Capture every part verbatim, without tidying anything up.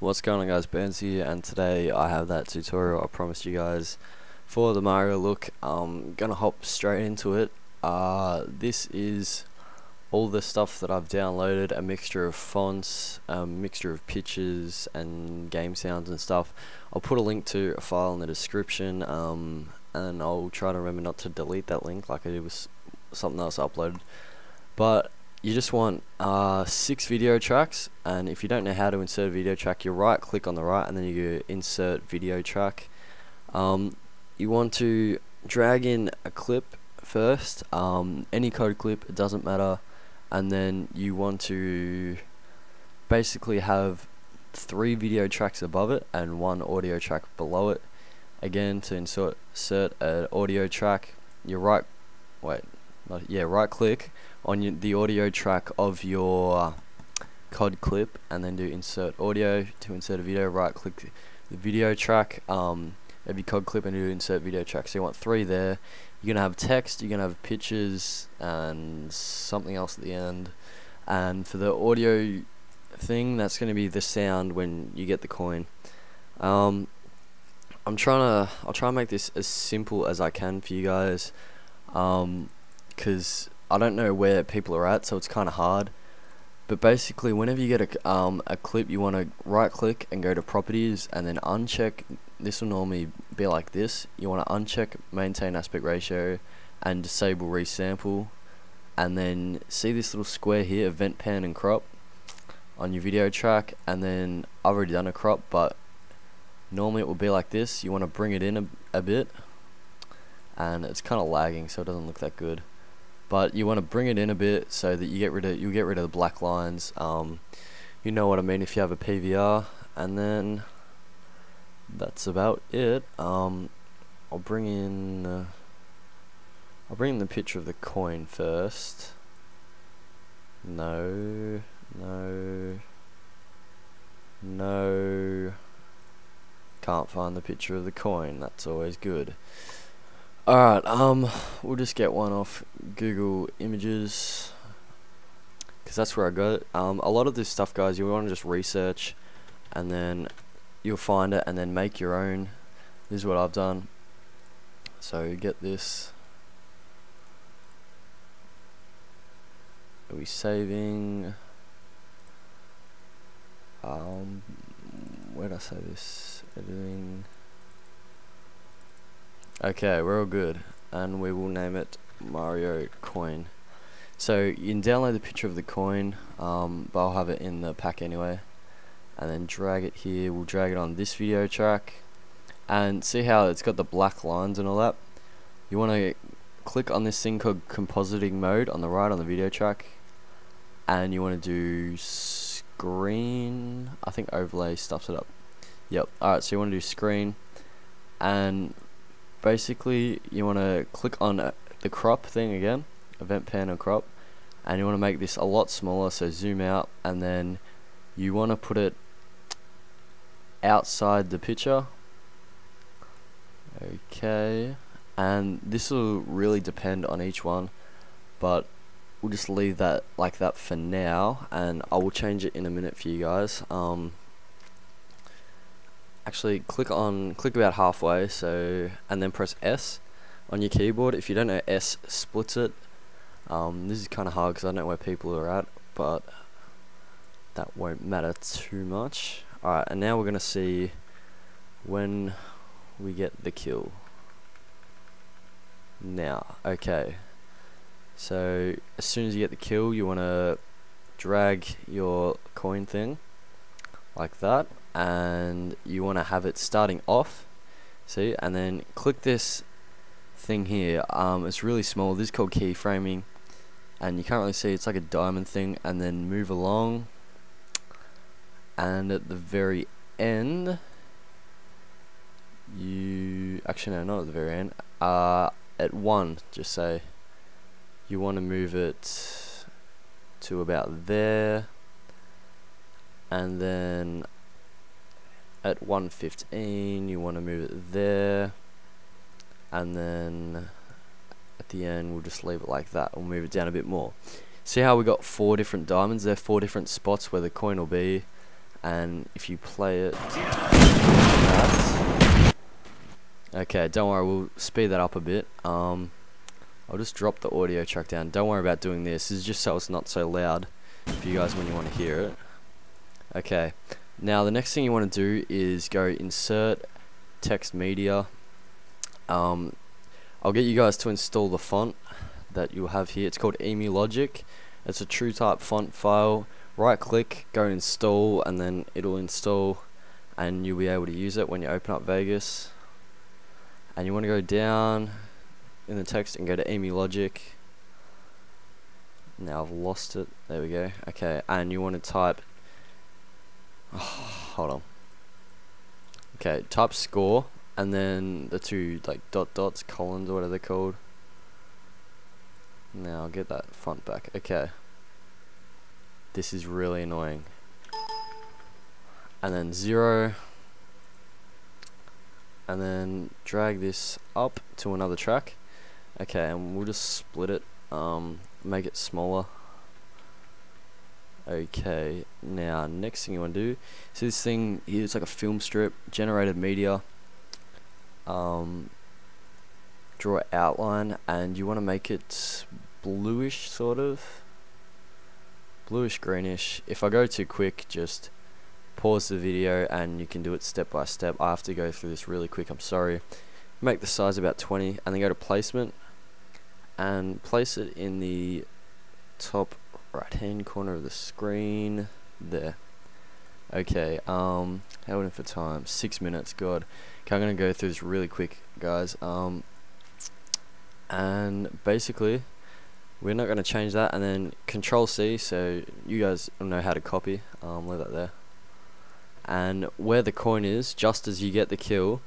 What's going on, guys? Burns here, and today I have that tutorial I promised you guys for the Mario look. I'm gonna hop straight into it. Uh, this is all the stuff that I've downloaded, a mixture of fonts, a mixture of pictures and game sounds and stuff. I'll put a link to a file in the description, um, and I'll try to remember not to delete that link like I did with something else I uploaded. But you just want uh, six video tracks, and if you don't know how to insert a video track, you right click on the right and then you go insert video track. Um, you want to drag in a clip first, um, any COD clip, it doesn't matter, and then you want to basically have three video tracks above it and one audio track below it. Again, to insert, insert an audio track, you right wait not, yeah right click on your, the audio track of your COD clip, and then do insert audio. To insert a video, right click the video track um, of your COD clip and do insert video track. So you want three there. You're going to have text, you're going to have pictures and something else at the end. And for the audio thing, that's going to be the sound when you get the coin. Um, I'm trying to, I'll try and make this as simple as I can for you guys, um, because I don't know where people are at, so it's kind of hard. But basically, whenever you get a, um, a clip, you want to right click and go to properties and then uncheck. This will normally be like this. You want to uncheck maintain aspect ratio and disable resample, and then see this little square here, event pan and crop on your video track. And then I've already done a crop, but normally it will be like this. You want to bring it in a, a bit, and it's kind of lagging so it doesn't look that good. But you want to bring it in a bit so that you get rid of you get rid of the black lines. Um, you know what I mean if you have a P V R, and then that's about it. Um, I'll bring in uh, I'll bring in the picture of the coin first. No, no, no. Can't find the picture of the coin. That's always good. Alright, um, we'll just get one off Google Images, because that's where I got it. Um, a lot of this stuff, guys, you want to just research, and then you'll find it, and then make your own. This is what I've done. So, get this. Are we saving? Um, where did I save this? Editing. Okay, we're all good, and we will name it Mario Coin. So you can download the picture of the coin, um, but I'll have it in the pack anyway, and then drag it here. We'll drag it on this video track, and see how it's got the black lines and all that. You want to click on this thing called compositing mode on the right on the video track, and you want to do screen. I think overlay stuffs it up. Yep. Alright, so you want to do screen, and basically you want to click on uh, the crop thing again, event pan and crop, and you want to make this a lot smaller, so zoom out, and then you want to put it outside the picture. Okay, and this will really depend on each one, but we'll just leave that like that for now, and I will change it in a minute for you guys. Um, actually click on click about halfway, so, and then press S on your keyboard. If you don't know, S splits it. Um, this is kind of hard because I don't know where people are at, but that won't matter too much. Alright, and now we're gonna see when we get the kill. Now, okay, so as soon as you get the kill, you wanna drag your coin thing like that, and you want to have it starting off, see, and then click this thing here. Um, it's really small. This is called keyframing, and you can't really see, it's like a diamond thing, and then move along, and at the very end, you actually no not at the very end uh, at one, just say you want to move it to about there, and then at one fifteen you want to move it there, and then at the end we'll just leave it like that. We'll move it down a bit more. See how we got four different diamonds? There are four different spots where the coin will be, and if you play it like that. Okay, don't worry, we'll speed that up a bit. um, I'll just drop the audio track down. Don't worry about doing this, this is just so it's not so loud for you guys when you want to hear it. Okay, now the next thing you want to do is go insert text media. um, I'll get you guys to install the font that you'll have here. It's called Emulogic. It's a true type font file. Right click, go install, and then it'll install and you'll be able to use it when you open up Vegas. And you want to go down in the text and go to Emulogic. Now I've lost it, there we go. Okay, and you want to type, oh, hold on, okay, type score and then the two like dot dots, colons, or whatever they're called. Now I'll get that font back. Okay, this is really annoying. And then zero, and then drag this up to another track. Okay, and we'll just split it, um, make it smaller. Okay, now next thing you want to do, so this thing here is like a film strip, generated media, um, draw outline, and you want to make it bluish, sort of bluish greenish. If I go too quick, just pause the video and you can do it step by step. I have to go through this really quick, I'm sorry. Make the size about twenty and then go to placement and place it in the top right hand corner of the screen there. Okay, um how in for time, six minutes, god. Okay, I'm gonna go through this really quick, guys. Um and basically we're not going to change that, and then control C so you guys know how to copy. Um, leave that there, and where the coin is, just as you get the kill,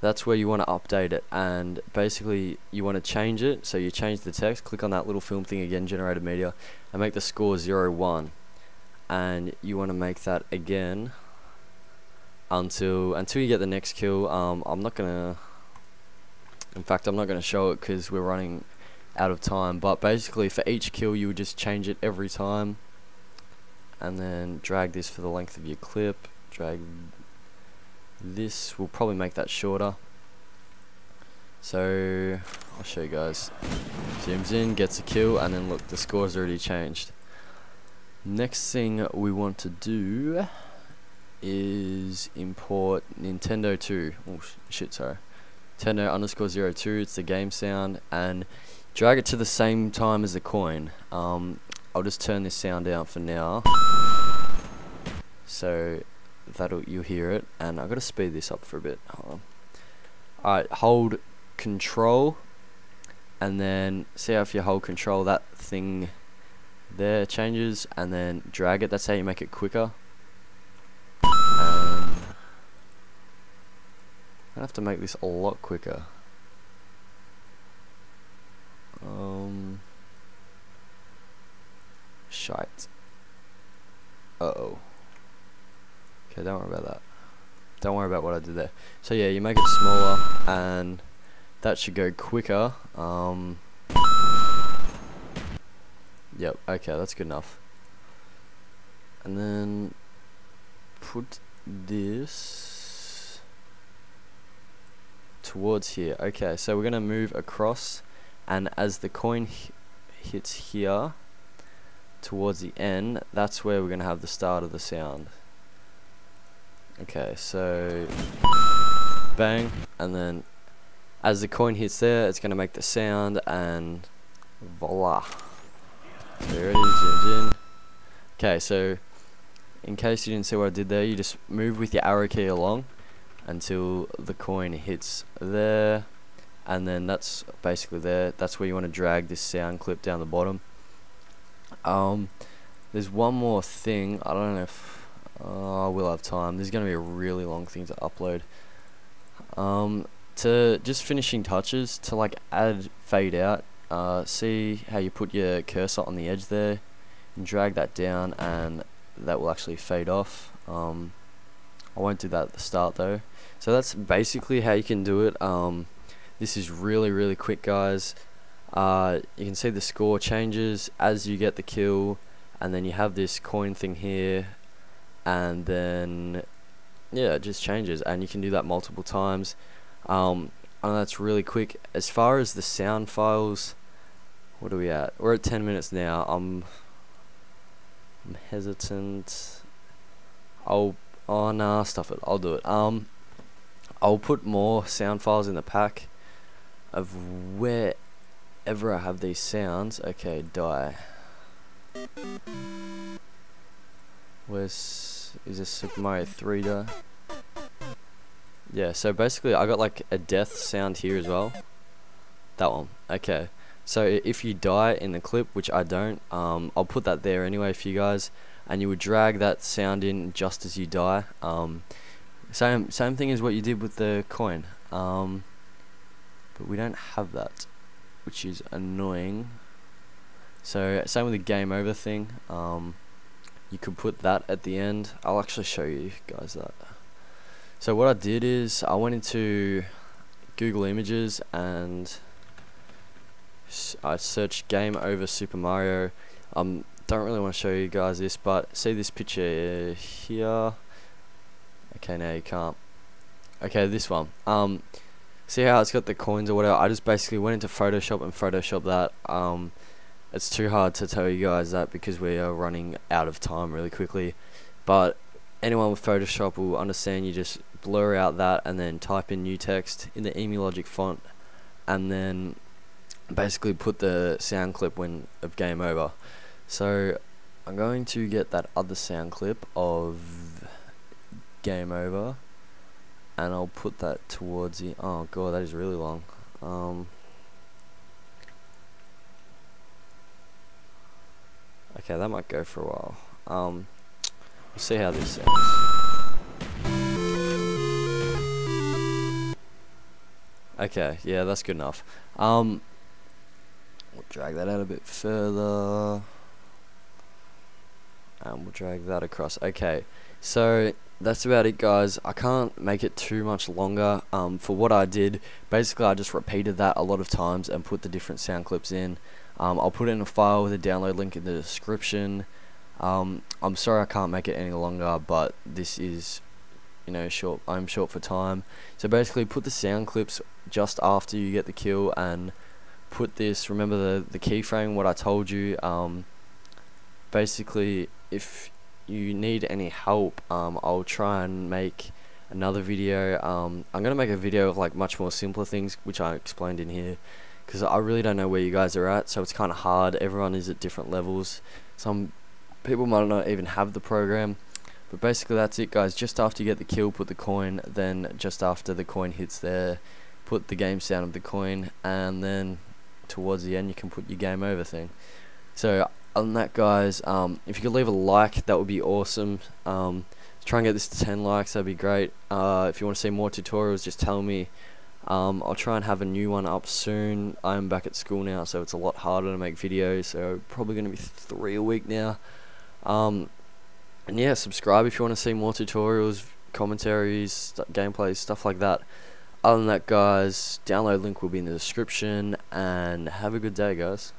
that's where you want to update it. And basically you want to change it, so you change the text, click on that little film thing again, generated media, and make the score zero one, and you want to make that again until until you get the next kill. um, I'm not gonna, in fact I'm not going to show it because we're running out of time, but basically for each kill you would just change it every time, and then drag this for the length of your clip, drag this, we'll probably make that shorter. So I'll show you guys, zooms in, gets a kill, and then look, the score's already changed. Next thing we want to do is import Nintendo two, oh shit, sorry, Nintendo underscore zero two, it's the game sound, and drag it to the same time as the coin. um, I'll just turn this sound down for now so that'll, you'll hear it, and I've got to speed this up for a bit. Hold on. Alright, hold control and then see how, if you hold control, that thing there changes, and then drag it, that's how you make it quicker. And I have to make this a lot quicker. Um, shite. Uh oh. Okay, don't worry about that. Don't worry about what I did there. So yeah, you make it smaller, and that should go quicker. Um. Yep. Okay, that's good enough. And then put this towards here. Okay, so we're gonna move across, and as the coin hits here towards the end, that's where we're gonna have the start of the sound. Okay, so bang, and then as the coin hits there, it's gonna make the sound, and voila, there it is. Okay, so in case you didn't see what I did there, you just move with your arrow key along until the coin hits there, and then that's basically there. That's where you want to drag this sound clip down the bottom. Um, there's one more thing, I don't know if uh, I will have time, this is going to be a really long thing to upload. Um, to just finishing touches, to like add fade out, uh, see how you put your cursor on the edge there, and drag that down, and that will actually fade off. Um, I won't do that at the start though. So that's basically how you can do it. Um, this is really really quick, guys. Uh, you can see the score changes as you get the kill, and then you have this coin thing here, and then yeah, it just changes, and you can do that multiple times. um, I know that's really quick. As far as the sound files, what are we at? We're at ten minutes now. I'm, I'm hesitant. I'll oh nah stuff it I'll do it. um, I'll put more sound files in the pack of wherever I have these sounds. Okay, die. Where's, is this Super Mario three die? Yeah, so basically I got like a death sound here as well. That one. Okay, so if you die in the clip, which I don't, um, I'll put that there anyway for you guys, and you would drag that sound in just as you die. Um, same same thing as what you did with the coin. Um, but we don't have that, which is annoying. So same with the game over thing. Um, you could put that at the end. I'll actually show you guys that. So what I did is I went into Google Images and I searched game over Super Mario. I um, don't really want to show you guys this, but see this picture here. Okay, now you can't. Okay, this one. Um, see how it's got the coins or whatever? I just basically went into Photoshop and Photoshop that. Um, it's too hard to tell you guys that because we are running out of time really quickly, but anyone with Photoshop will understand. You just blur out that and then type in new text in the Emulogic font, and then basically put the sound clip when of game over. So I'm going to get that other sound clip of game over, and I'll put that towards the, oh god, that is really long. Um, okay, that might go for a while. Um, We'll see how this sounds. Okay, yeah, that's good enough. Um, we'll drag that out a bit further, and we'll drag that across. Okay, so that's about it, guys. I can't make it too much longer. Um, for what I did, basically I just repeated that a lot of times and put the different sound clips in. Um, I'll put it in a file with a download link in the description. Um, I'm sorry I can't make it any longer, but this is, you know, short. I'm short for time. So basically, put the sound clips just after you get the kill, and put this. Remember the the keyframe, what I told you. Um, basically, if you need any help, um, I'll try and make another video. Um, I'm gonna make a video of like much more simpler things, which I explained in here, because I really don't know where you guys are at. So it's kind of hard. Everyone is at different levels. Some people might not even have the program. But basically that's it, guys. Just after you get the kill, put the coin. Then just after the coin hits there, put the game sound of the coin, and then towards the end you can put your game over thing. So on that, guys, um, if you could leave a like, that would be awesome. Um, try and get this to ten likes, that'd be great. Uh, if you want to see more tutorials, just tell me. um, I'll try and have a new one up soon. I'm back at school now, so it's a lot harder to make videos, so probably gonna be three a week now. Um, and yeah, subscribe if you want to see more tutorials, commentaries, st gameplays, stuff like that. Other than that, guys, download link will be in the description, and have a good day, guys.